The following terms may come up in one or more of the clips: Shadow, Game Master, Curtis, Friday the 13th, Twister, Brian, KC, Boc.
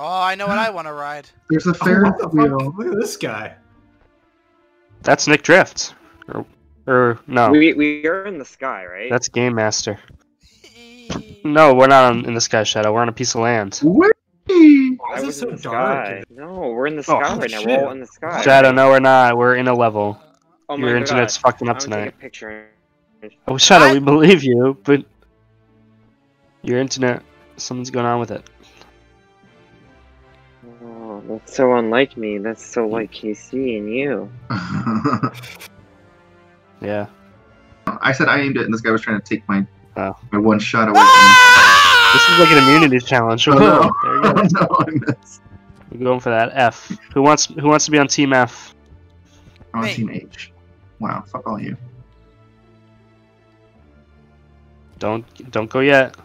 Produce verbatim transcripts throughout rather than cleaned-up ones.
Oh, I know what I want to ride. There's a Ferris oh, wheel. Fuck? Look at this guy. That's Nick Drifts. Or, or no. We, we are in the sky, right? That's Game Master. No, we're not on, in the sky, Shadow. We're on a piece of land. Where? Why is it so dark? No, we're in the sky oh, right shit. now. We're all in the sky. Shadow, no, we're not. We're in a level. Oh Your my internet's God. fucking up I'm tonight. Take a picture. Oh, Shadow, I... we believe you, but... Your internet... Something's going on with it. Oh, that's so unlike me. That's so like K C and you. Yeah. I said I aimed it, and this guy was trying to take my oh. my one shot away. Ah! This is like an immunity challenge. Oh, no. There you go. No, I missed. We're going for that F. Who wants Who wants to be on Team F? I'm on Team H. Wow, fuck all you. Don't Don't go yet.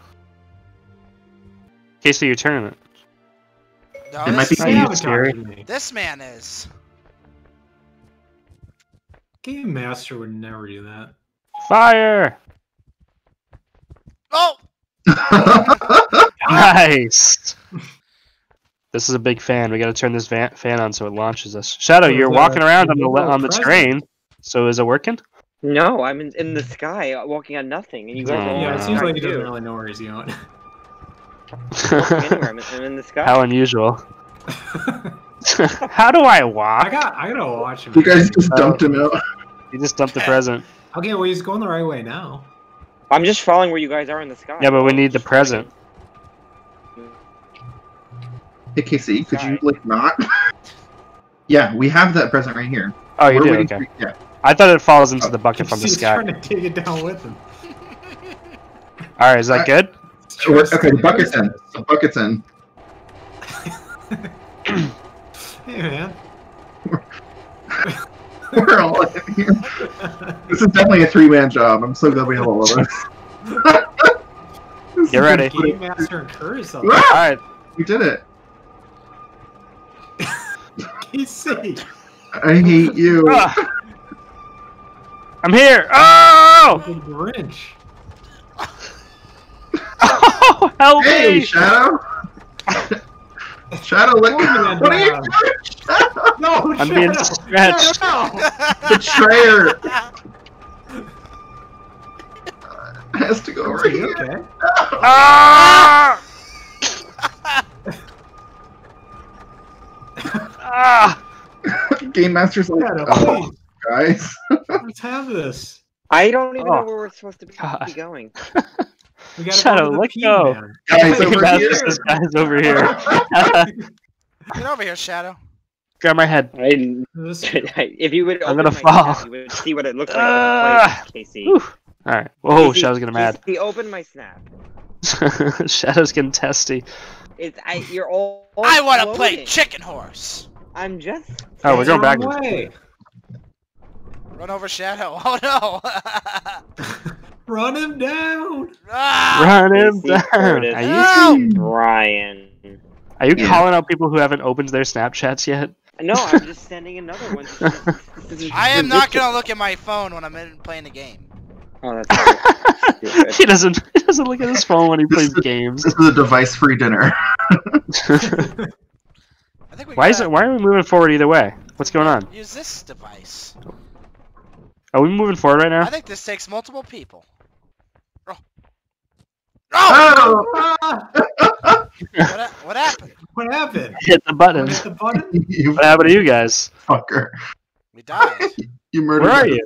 K C, your tournament. No, it might be man, scary. This man is. Game Master would never do that. Fire! Oh! Nice! This is a big fan. We got to turn this van fan on so it launches us. Shadow, you're walking around on the on the terrain. So is it working? No, I'm in, in the sky, walking on nothing, and you guys. Oh. Yeah, it seems like you doesn't really know where he's going. I'm in the sky. How unusual. How do I walk? I got I gotta watch him. You guys just dumped him out. You just dumped the present. Okay, well he's going the right way now. I'm just following where you guys are in the sky. Yeah, but we need the present. Hey K C, could you like not? Yeah, we have that present right here. Oh you We're do, okay. For... Yeah. I thought it falls into oh, the bucket from the sky. Trying to take it down with him. Alright, is that I... good? Sure, okay, the bucket's in. The bucket's in. Hey, man. We're, we're all in here. This is definitely a three-man job. I'm so glad we have all of us. Get ready. Game Master and Curse. All right. We did it. K C. I hate you. Ah. I'm here. Oh! Good Grinch. Oh, help hey, me! Shadow! Shadow, let go! What are you doing? Shadow? No, I'm Shadow. being stretched. Betrayer! uh, has to go over here. Okay. No. Ah! Ah! Game Master's like, Shadow, oh, guys. Let's have this. I don't even oh, know where we're supposed to be God. going. We gotta Shadow, go let go! Guys, over here. This guy's over here. Get over here, Shadow. Grab my head. I, if you would, I'm gonna fall. Snap, you would see what it looks like. Uh, K C. All right. Whoa, K C, Shadow's getting mad. He opened my snap. Shadow's getting testy. It's I. You're all. all I want to play chicken horse. I'm just. Oh, we're going back. Run over Shadow. Oh no. Run him down! Ah, Run him down! Curtis. Are you no! Brian? Are you yeah. calling out people who haven't opened their Snapchats yet? No, I'm just sending another one. I am not gonna look at my phone when I'm in playing a game. Oh, that's he doesn't. He doesn't look at his phone when he plays this is, games. This is a device-free dinner. I think we why is it? Why are we moving forward either way? What's going on? Use this device. Are we moving forward right now? I think this takes multiple people. Oh! Oh! what, what happened? What happened? Hit the button. Hit the button? You what happened to you guys? Fucker. We died. You murdered. Where are you?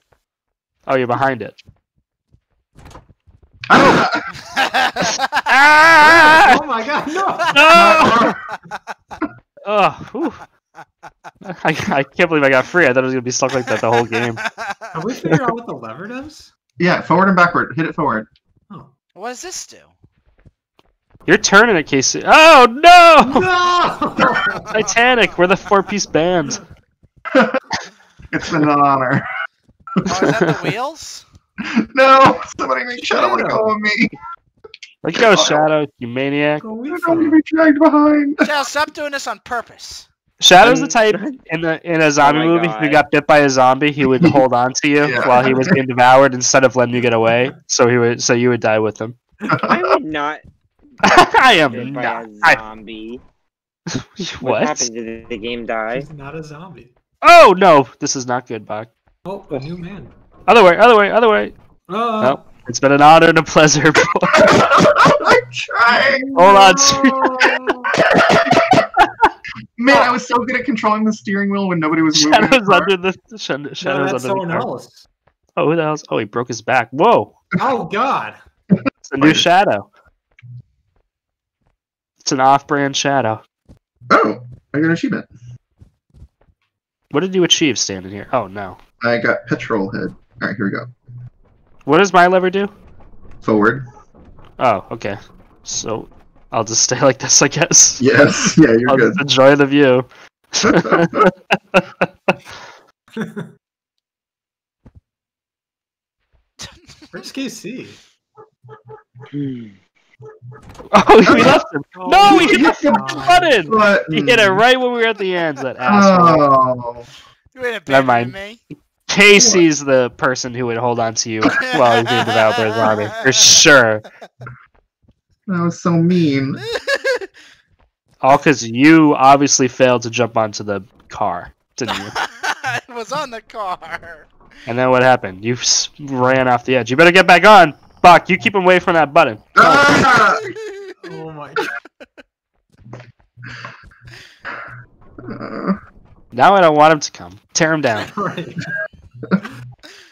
Oh, you're behind it. Oh! Ah! Oh my God! No! No! Oh. I, I can't believe I got free. I thought it was gonna be stuck like that the whole game. Have we figured out what the lever does? Yeah, forward and backward. Hit it forward. Oh. What does this do? You're turning it, K C. Oh no! No! Titanic. We're the four-piece band. It's been an honor. Oh, is that the wheels? No! Somebody make Shadow let go of me. Let go, Shadow. You maniac. Oh, we don't want to be dragged behind. Shadow, stop doing this on purpose. Shadow's the type in the in a zombie oh movie. God. If you got bit by a zombie, he would hold on to you yeah. while he was being devoured instead of letting you get away. So he would, so you would die with him. I would not. I am not a zombie. I, What? What happened? Did the game die? He's not a zombie. Oh no! This is not good, Boc. Oh, a new man. Other way, other way, other way. Oh. No, it's been an honor and a pleasure. I'm trying. Hold on. Man, I was so good at controlling the steering wheel when nobody was moving. Shadow's under the, the sh shadows no, that's under someone the car. Else. Oh, who the hell's? Oh, he broke his back. Whoa. Oh God. It's a new Shadow. It's an off-brand Shadow. Oh, I got an achievement. What did you achieve standing here? Oh no. I got petrol head. All right, here we go. What does my lever do? Forward. Oh, okay. So I'll just stay like this, I guess. Yes. Yeah, you're I'll good. Just enjoy the view. Where's K C? Hmm. Oh, we left him! Oh, no, he left the button. button! He hit it right when we were at the end, that asshole. Oh. Never mind. Me. Casey's the person who would hold on to you while he's in the developer's lobby, for sure. That was so mean. All because you obviously failed to jump onto the car, didn't you? I was on the car. And then what happened? You ran off the edge. You better get back on! Boc, you keep him away from that button. Ah! Oh my God. Uh, now I don't want him to come. Tear him down. Right.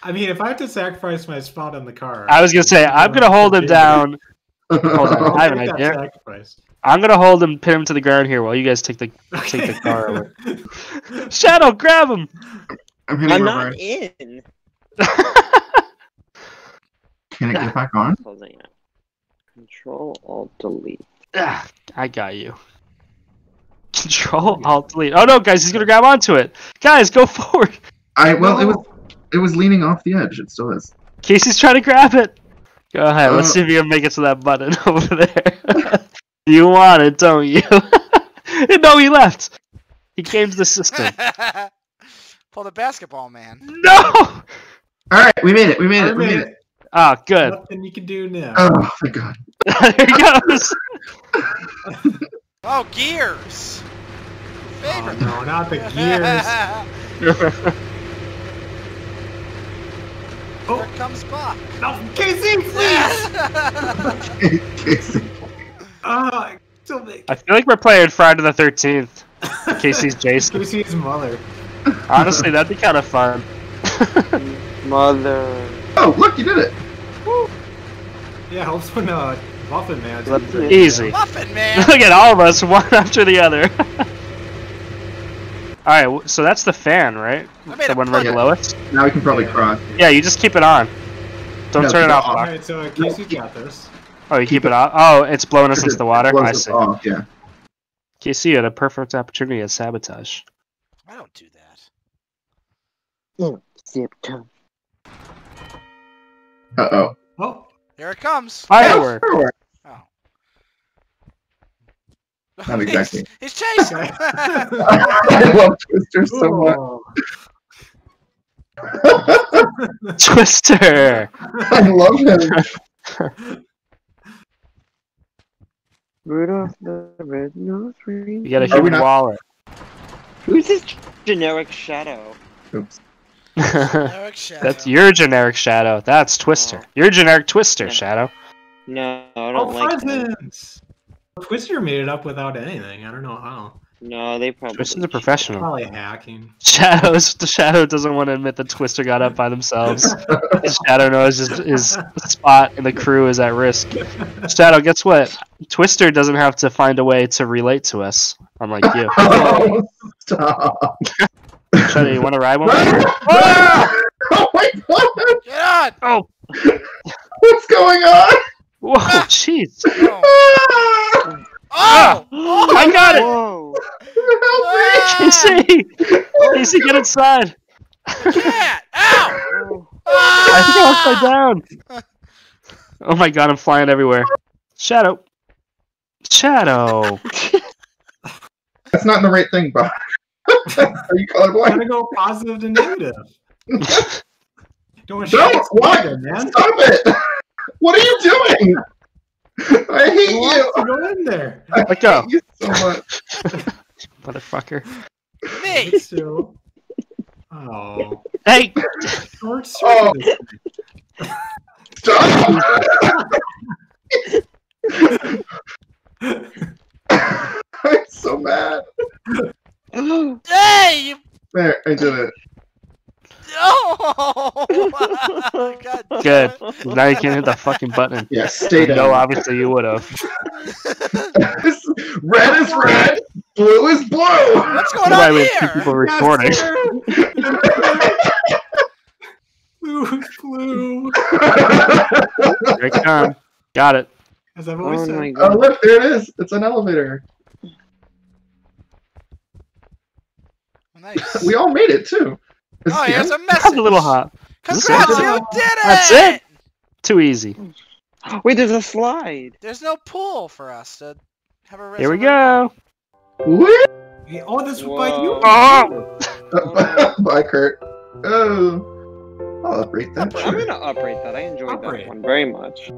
I mean, if I have to sacrifice my spot in the car. I was going to say, I'm going to hold him down. Hold on. I have an idea. Sacrifice. I'm going to hold him, pin him to the ground here while you guys take the, okay. take the car away. Shadow, grab him! I'm, I'm not right. in. Can it get back on? Control Alt Delete. Ah, I got you. Control Alt Delete. Oh no, guys, he's gonna grab onto it. Guys, go forward. I well, no. it was it was leaning off the edge. It still is. Casey's trying to grab it. Go ahead. Uh, let's see if you can make it to that button over there. You want it, don't you? No, he left. He came to the system. Pull the basketball, man. No. All right, we made it. We made I it. Made we made it. it. Oh, good. Nothing you can do now. Oh, my God. There he goes. Oh, gears. Favorite. Oh, no, not the gears. Oh. Here comes Boc. No, K C, please. K C. Uh, still big. I feel like we're playing Friday the thirteenth. K C's Jason. K C's mother. Honestly, that'd be kind of fun. Mother. Oh, look, you did it. Yeah, helps when uh, Muffin Man. It. Easy. Muffin Man. Look at all of us, one after the other. All right, so that's the fan, right? The one right below us. Now we can probably yeah. cross. Yeah, you just keep it on. Don't no, turn it off. off. All right, so in case you got this. Oh, you keep, keep it, it off. Oh, it's blowing us into the water. I see. Off, yeah. K C had a perfect opportunity to sabotage. I don't do that. Sabotage. Uh oh. Oh, here it comes. Firework. Firework. Oh. Not exactly. He's, he's chasing. I love Twister so Ooh. much. Twister. I love him. Rudolph the red-nosed reindeer. You got a huge wallet. Who's this generic Shadow? Oops. That's your generic Shadow. That's Twister. Oh. Your generic Twister, no. Shadow. No, I don't oh, like presents. That. Twister made it up without anything. I don't know how. No, they probably. Twister's a professional. Probably hacking. Shadows. The Shadow doesn't want to admit that Twister got up by themselves. The Shadow knows his, his spot and the crew is at risk. Shadow, guess what? Twister doesn't have to find a way to relate to us, unlike you. Oh, stop. Shadow, you want to ride one? Oh! Oh my God! Get on! Oh, what's going on? Whoa, jeez! Oh! Oh! Oh, I got Whoa. it! Help me! K C, K C, get inside! Cat! Ow! Oh. I think I'm upside down. Oh my God, I'm flying everywhere. Shadow, Shadow. That's not the right thing, Boc. Are you colorblind? I'm gonna go positive to negative. Don't, Don't what? Either, man. Stop it! What are you doing? I hate you. To go in there. I Let go. Hate you so much. Motherfucker. Me. Me too. Oh. Hey. Short oh. Stop. I'm so mad. Hey, you... There, I did it. Oh! God Good. It. Now you can hit the fucking button. Yes, yeah, stay down. No, obviously you would have. Red is red, blue is blue. What's going That's on why here? We have two people recording. Blue is blue. Here it comes. Got it. As I've always oh said. Oh, look, there it is. It's an elevator. Nice. We all made it too. Oh, here's a message. That's a little hot. Congrats, you did it! That's it! Too easy. Wait, there's a slide. There's no pool for us to have a resume. Here we go. What? Hey, oh, this was by you. Oh. Bye, Kurt. Oh. I'll uprate that. I'm going to uprate that. I enjoyed uprate. that one very much.